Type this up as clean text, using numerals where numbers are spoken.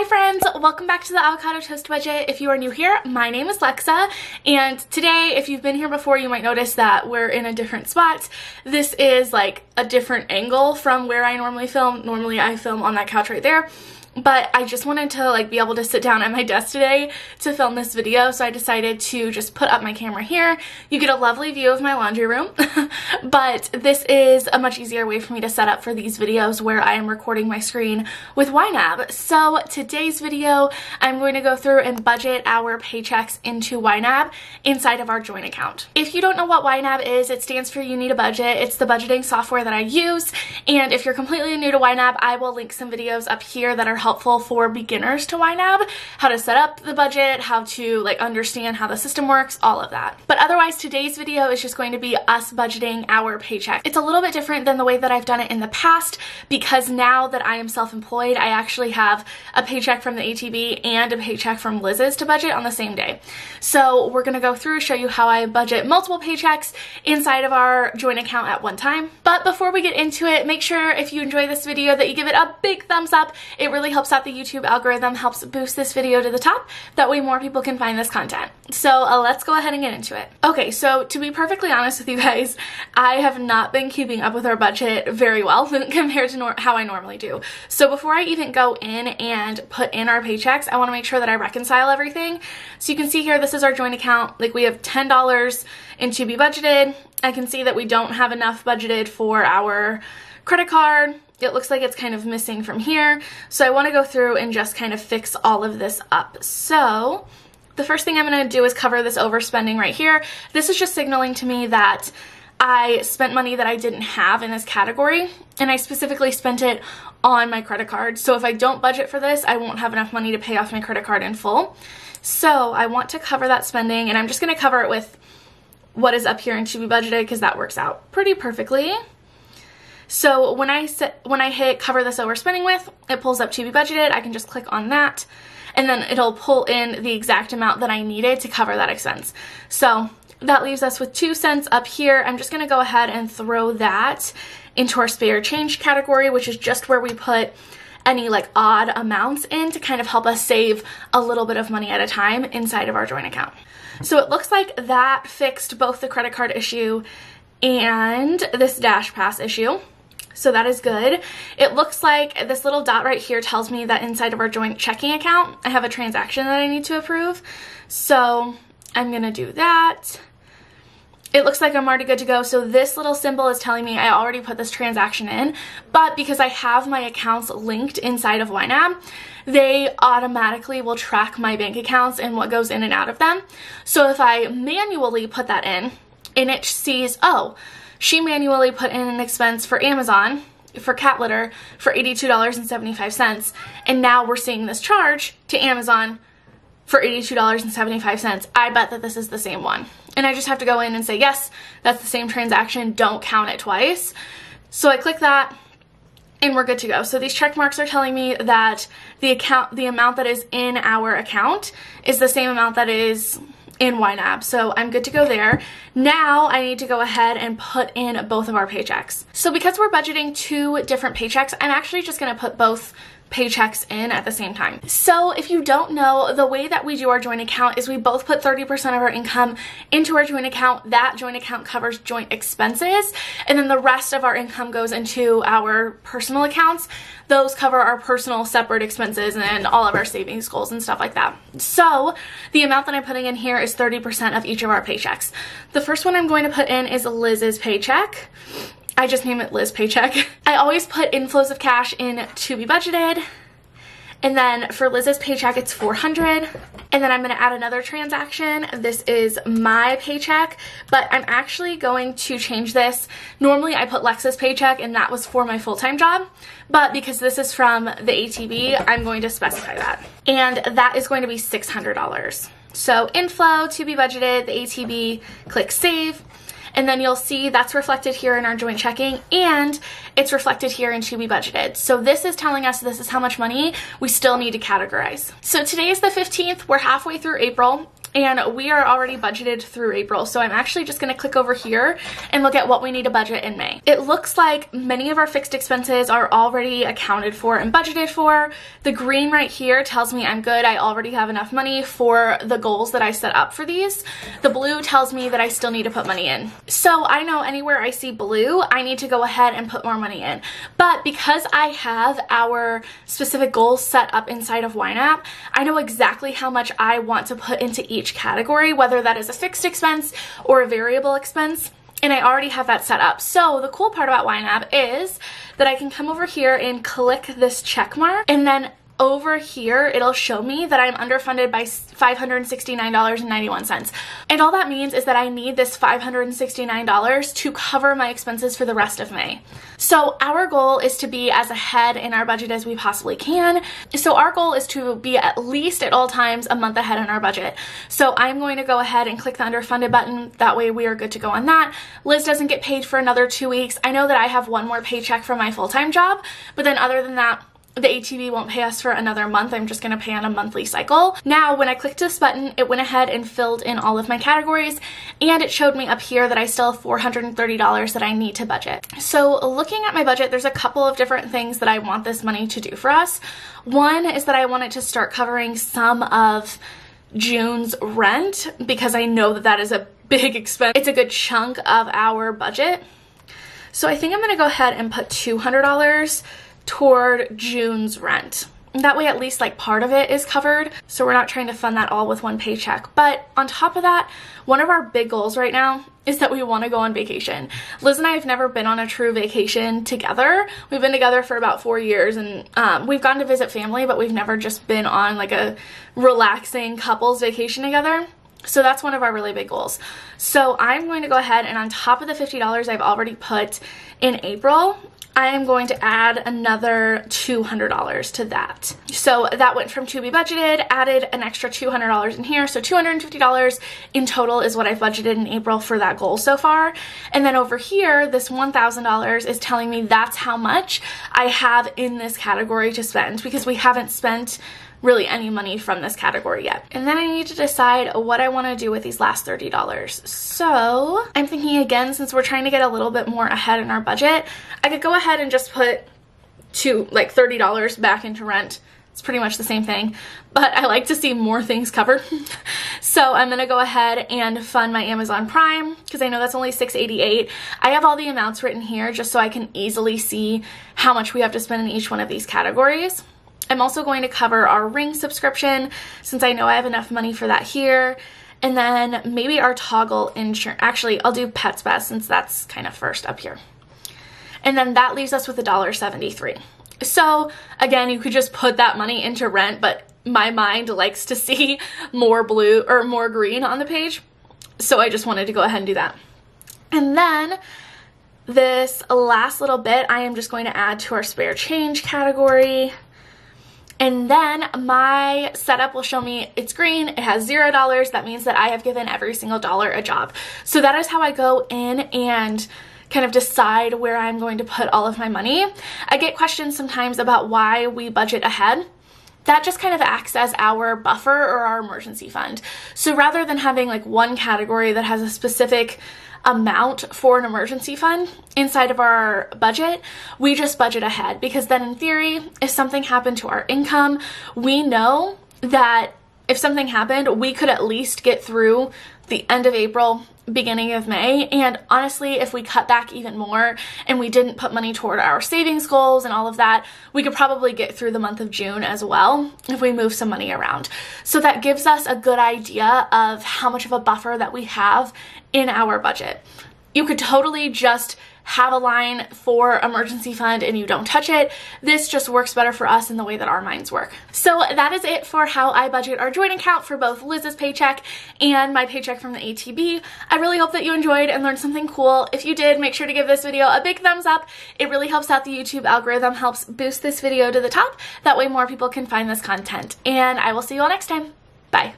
Hi friends, welcome back to the Avocado Toast Wedget. If you are new here, my name is Lexa, and today, if you've been here before, you might notice that we're in a different spot. This is like a different angle from where I normally film. Normally I film on that couch right there, but I just wanted to like be able to sit down at my desk today to film this video, so I decided to just put up my camera here. You get a lovely view of my laundry room, but this is a much easier way for me to set up for these videos where I am recording my screen with YNAB. So today's video, I'm going to go through and budget our paychecks into YNAB inside of our joint account. If you don't know what YNAB is, it stands for You Need a Budget. It's the budgeting software that I use, and if you're completely new to YNAB, I will link some videos up here that are helpful for beginners to YNAB, how to set up the budget, how to like understand how the system works, all of that. But otherwise, today's video is just going to be us budgeting our paycheck. It's a little bit different than the way that I've done it in the past, because now that I am self-employed, I actually have a paycheck from the ATB and a paycheck from Liz's to budget on the same day. So we're gonna go through, show you how I budget multiple paychecks inside of our joint account at one time. But before we get into it, make sure if you enjoy this video that you give it a big thumbs up. It really helps out the YouTube algorithm, helps boost this video to the top, that way more people can find this content. So let's go ahead and get into it. Okay, so to be perfectly honest with you guys, I have not been keeping up with our budget very well compared to how I normally do. So before I even go in and put in our paychecks, I want to make sure that I reconcile everything. So you can see here, this is our joint account. Like, we have $10 in to be budgeted. I can see that we don't have enough budgeted for our credit card. It looks like it's kind of missing from here. So I want to go through and just kind of fix all of this up. So the first thing I'm going to do is cover this overspending right here. This is just signaling to me that I spent money that I didn't have in this category, and I specifically spent it on my credit card. So if I don't budget for this, I won't have enough money to pay off my credit card in full. So I want to cover that spending, and I'm just going to cover it with what is up here and should be budgeted, because that works out pretty perfectly. So when I hit cover this overspending with, it pulls up to be budgeted. I can just click on that, and then it'll pull in the exact amount that I needed to cover that expense. So that leaves us with 2 cents up here. I'm just going to go ahead and throw that into our spare change category, which is just where we put any like odd amounts in to kind of help us save a little bit of money at a time inside of our joint account. So it looks like that fixed both the credit card issue and this Dash Pass issue. So that is good. It looks like this little dot right here tells me that inside of our joint checking account, I have a transaction that I need to approve. So I'm gonna do that. It looks like I'm already good to go. So this little symbol is telling me I already put this transaction in, but because I have my accounts linked inside of YNAB, they automatically will track my bank accounts and what goes in and out of them. So if I manually put that in, and it sees, oh, she manually put in an expense for Amazon for cat litter for $82.75, and now we're seeing this charge to Amazon for $82.75. I bet that this is the same one. And I just have to go in and say, yes, that's the same transaction. Don't count it twice. So I click that, and we're good to go. So these check marks are telling me that the amount that is in our account is the same amount that is in YNAB, so I'm good to go there. Now I need to go ahead and put in both of our paychecks. So because we're budgeting two different paychecks, I'm actually just gonna put both paychecks in at the same time. So if you don't know, the way that we do our joint account is we both put 30% of our income into our joint account. That joint account covers joint expenses, and then the rest of our income goes into our personal accounts. Those cover our personal separate expenses and all of our savings goals and stuff like that. So the amount that I'm putting in here is 30% of each of our paychecks. The first one I'm going to put in is Liz's paycheck. I just name it Liz Paycheck. I always put inflows of cash in to be budgeted, and then for Liz's paycheck, it's $400. And then I'm gonna add another transaction. This is my paycheck, but I'm actually going to change this. Normally I put Lexa's paycheck, and that was for my full-time job, but because this is from the ATB, I'm going to specify that. And that is going to be $600. So inflow, to be budgeted, the ATB, click save. And then you'll see that's reflected here in our joint checking, and it's reflected here in to be budgeted. So this is telling us this is how much money we still need to categorize. So today is the 15th. We're halfway through April. and we are already budgeted through April, so I'm actually just going to click over here and look at what we need to budget in May. It looks like many of our fixed expenses are already accounted for and budgeted for. The green right here tells me I'm good. I already have enough money for the goals that I set up for these. The blue tells me that I still need to put money in. So I know anywhere I see blue, I need to go ahead and put more money in. But because I have our specific goals set up inside of YNAB, I know exactly how much I want to put into each category, whether that is a fixed expense or a variable expense, and I already have that set up. So the cool part about YNAB is that I can come over here and click this check mark, and then over here it'll show me that I'm underfunded by $569.91, and all that means is that I need this $569 to cover my expenses for the rest of May. So our goal is to be as ahead in our budget as we possibly can. So our goal is to be at least at all times a month ahead in our budget. So I'm going to go ahead and click the underfunded button. That way we are good to go on that. Liz doesn't get paid for another 2 weeks. I know that I have one more paycheck from my full-time job, but then other than that, the ATB won't pay us for another month. I'm just going to pay on a monthly cycle. Now, when I clicked this button, it went ahead and filled in all of my categories, and it showed me up here that I still have $430 that I need to budget. So looking at my budget, there's a couple of different things that I want this money to do for us. One is that I want it to start covering some of June's rent, because I know that that is a big expense. It's a good chunk of our budget. So I think I'm going to go ahead and put $200 toward June's rent. That way at least like part of it is covered, so we're not trying to fund that all with one paycheck. But on top of that, one of our big goals right now is that we want to go on vacation. Liz and I have never been on a true vacation together. We've been together for about 4 years, and we've gone to visit family, but we've never just been on like a relaxing couples vacation together. So that's one of our really big goals. So I'm going to go ahead and on top of the $50 I've already put in April, I am going to add another $200 to that. So that went from to be budgeted, added an extra $200 in here. So $250 in total is what I've budgeted in April for that goal so far. And then over here, this $1,000 is telling me that's how much I have in this category to spend, because we haven't spent really any money from this category yet. And then I need to decide what I want to do with these last $30. So I'm thinking, again, since we're trying to get a little bit more ahead in our budget, I could go ahead and just put $30 back into rent. It's pretty much the same thing, but I like to see more things covered. So I'm gonna go ahead and fund my Amazon Prime, because I know that's only $6.88. I have all the amounts written here just so I can easily see how much we have to spend in each one of these categories. I'm also going to cover our Ring subscription, since I know I have enough money for that here. And then maybe our Toggle insurance. Actually, I'll do Pets Best, since that's kind of first up here. And then that leaves us with $1.73. So again, you could just put that money into rent, but my mind likes to see more blue or more green on the page. So I just wanted to go ahead and do that. And then this last little bit, I am just going to add to our spare change category. And then my setup will show me it's green, it has $0. That means that I have given every single dollar a job. So that is how I go in and kind of decide where I'm going to put all of my money. I get questions sometimes about why we budget ahead. That just kind of acts as our buffer or our emergency fund. So rather than having like one category that has a specific amount for an emergency fund inside of our budget, we just budget ahead, because then in theory, if something happened to our income, we know that if something happened, we could at least get through the end of April, beginning of May. And honestly, if we cut back even more and we didn't put money toward our savings goals and all of that, we could probably get through the month of June as well if we move some money around. So that gives us a good idea of how much of a buffer that we have in our budget. You could totally just have a line for emergency fund and you don't touch it. This just works better for us in the way that our minds work. So that is it for how I budget our joint account for both Liz's paycheck and my paycheck from the ATB. I really hope that you enjoyed and learned something cool. If you did, make sure to give this video a big thumbs up. It really helps out the YouTube algorithm, helps boost this video to the top. That way more people can find this content. And I will see you all next time. Bye.